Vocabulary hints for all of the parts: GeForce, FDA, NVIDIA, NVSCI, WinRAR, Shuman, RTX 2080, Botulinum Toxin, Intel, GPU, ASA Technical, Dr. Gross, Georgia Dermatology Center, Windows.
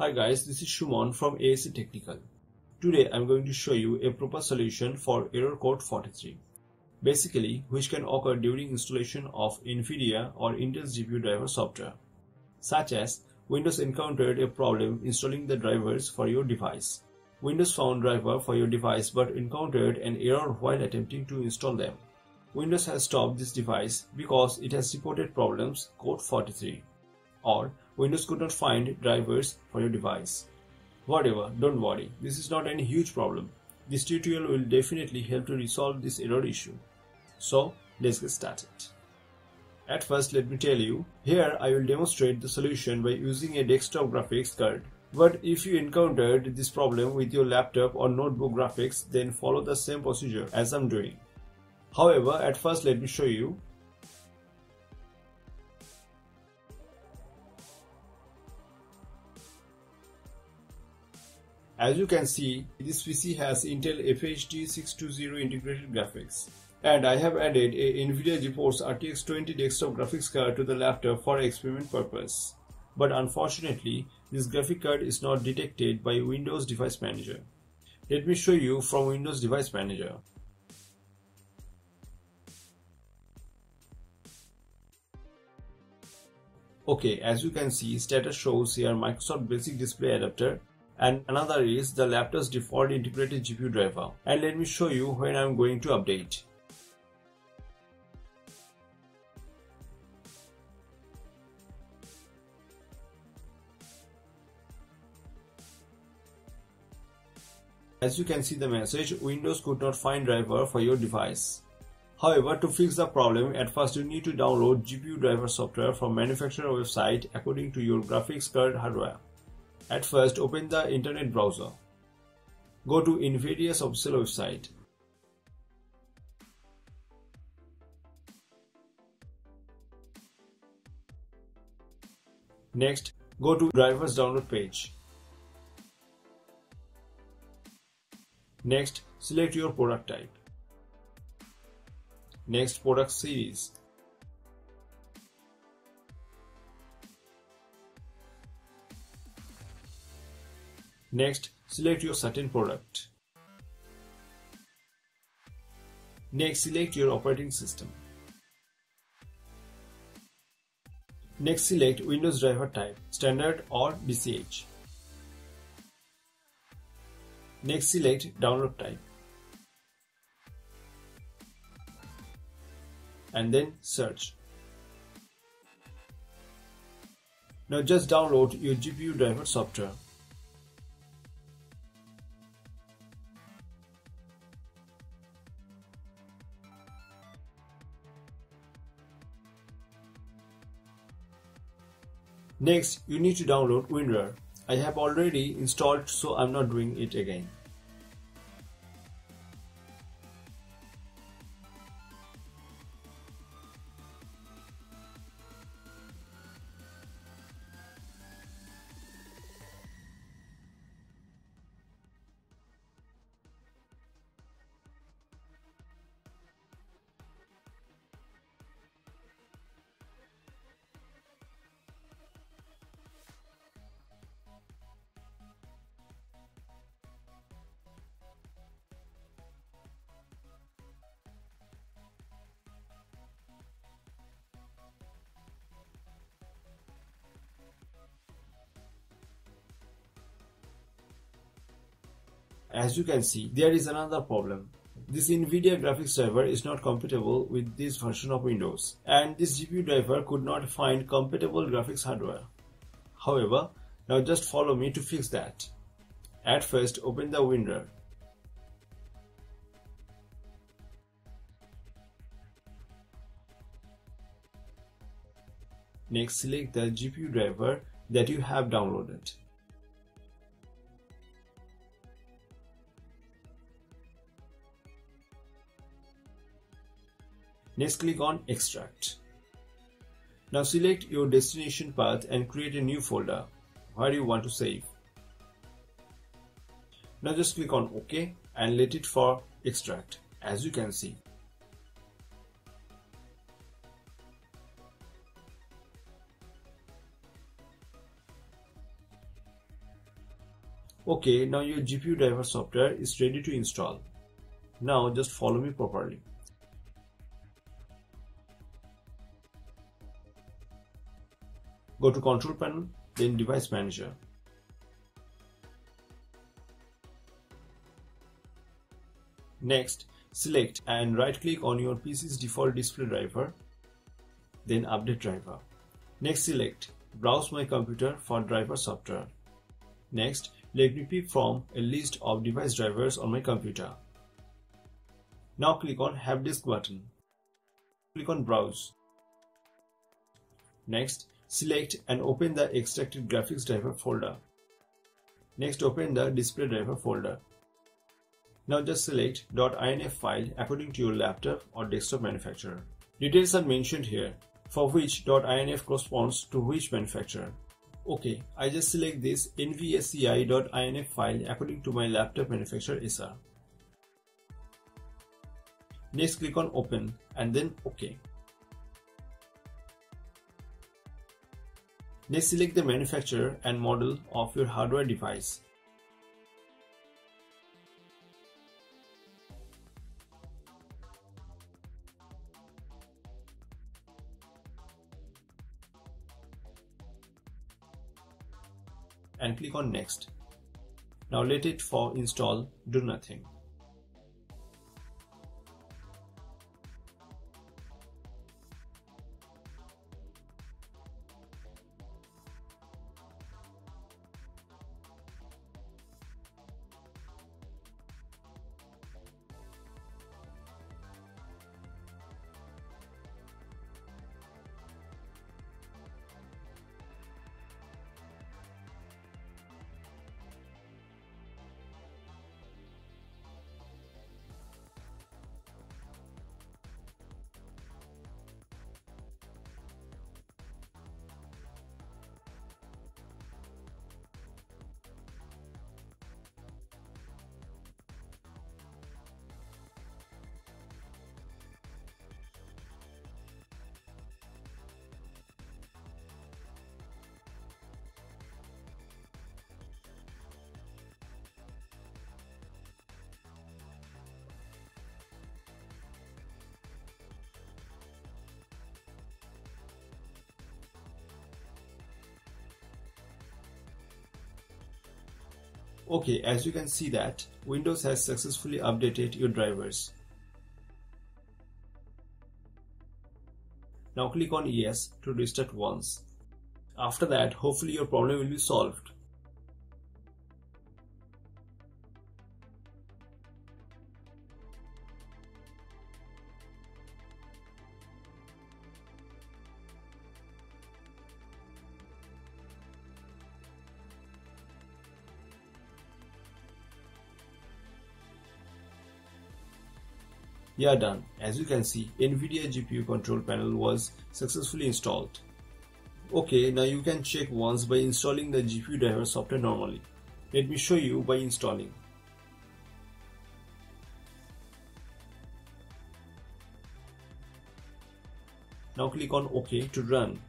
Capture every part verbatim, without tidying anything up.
Hi guys, this is Shuman from A S A Technical. Today I am going to show you a proper solution for error code forty-three, basically which can occur during installation of NVIDIA or Intel's G P U driver software, such as Windows encountered a problem installing the drivers for your device. Windows found driver for your device but encountered an error while attempting to install them. Windows has stopped this device because it has reported problems code forty-three. Or Windows could not find drivers for your device. Whatever, don't worry, this is not any huge problem. This tutorial will definitely help to resolve this error issue. So let's get started. At first, let me tell you, here I will demonstrate the solution by using a desktop graphics card. But if you encountered this problem with your laptop or notebook graphics, then follow the same procedure as I'm doing. However, at first let me show you. As you can see, this P C has Intel F H D six twenty integrated graphics, and I have added a NVIDIA GeForce R T X twenty desktop graphics card to the laptop for experiment purpose. But unfortunately, this graphic card is not detected by Windows Device Manager. Let me show you from Windows Device Manager. Okay, as you can see, status shows here Microsoft Basic Display Adapter, and another is the laptop's default integrated G P U driver. And let me show you when I am going to update. As you can see the message, Windows could not find driver for your device. However, to fix the problem, at first you need to download G P U driver software from manufacturer website according to your graphics card hardware. At first, open the internet browser. Go to NVIDIA's official website. Next, go to drivers download page. Next, select your product type. Next, product series. Next, select your certain product. Next, select your operating system. Next, select Windows driver type, standard or B C H. Next, select download type. And then search. Now just download your G P U driver software. Next, you need to download WinRAR. I have already installed, so I'm not doing it again. As you can see, there is another problem. This NVIDIA graphics driver is not compatible with this version of Windows, and this G P U driver could not find compatible graphics hardware. However, now just follow me to fix that. At first, open the WinRAR. Next, select the G P U driver that you have downloaded. Next, click on Extract. Now select your destination path and create a new folder where you want to save. Now just click on OK and let it for extract, as you can see. Okay, now your G P U driver software is ready to install. Now just follow me properly. Go to Control Panel, then Device Manager. Next, select and right-click on your P C's default display driver, then Update Driver. Next, select Browse my computer for driver software. Next, let me pick from a list of device drivers on my computer. Now click on Have Disk button. Click on Browse. Next, select and open the extracted graphics driver folder. Next, open the display driver folder. Now just select .inf file according to your laptop or desktop manufacturer. Details are mentioned here, for which .inf corresponds to which manufacturer. Okay, I just select this N V S C I dot inf file according to my laptop manufacturer A S A. Next, click on Open and then OK. Next, select the manufacturer and model of your hardware device. And click on Next. Now let it for install, do nothing. Okay, as you can see that Windows has successfully updated your drivers. Now click on Yes to restart once. After that, hopefully your problem will be solved. Yeah, done. As you can see, NVIDIA G P U control panel was successfully installed. Okay, now you can check once by installing the G P U driver software normally. Let me show you by installing. Now click on OK to run.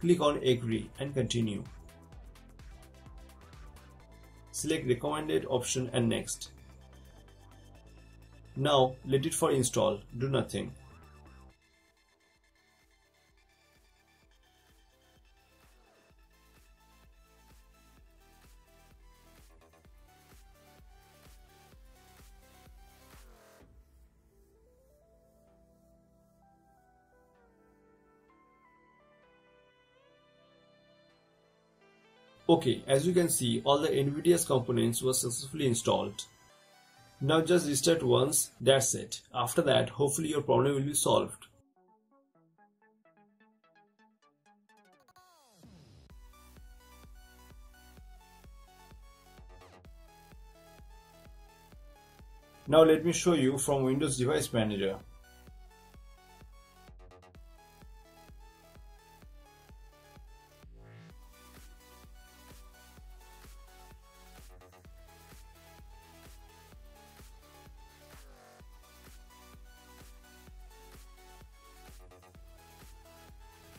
Click on Agree and continue. Select recommended option and next. Now let it for install, do nothing. Okay, as you can see, all the NVIDIA's components were successfully installed. Now just restart once, that's it. After that, hopefully your problem will be solved. Now let me show you from Windows Device Manager.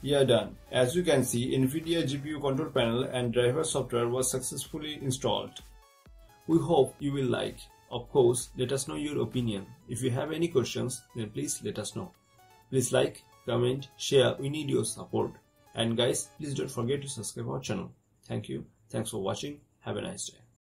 Yeah, done. As you can see, NVIDIA G P U control panel and driver software was successfully installed. We hope you will like. Of course, let us know your opinion. If you have any questions, then please let us know. Please like, comment, share. We need your support. And guys, please don't forget to subscribe our channel. Thank you. Thanks for watching. Have a nice day.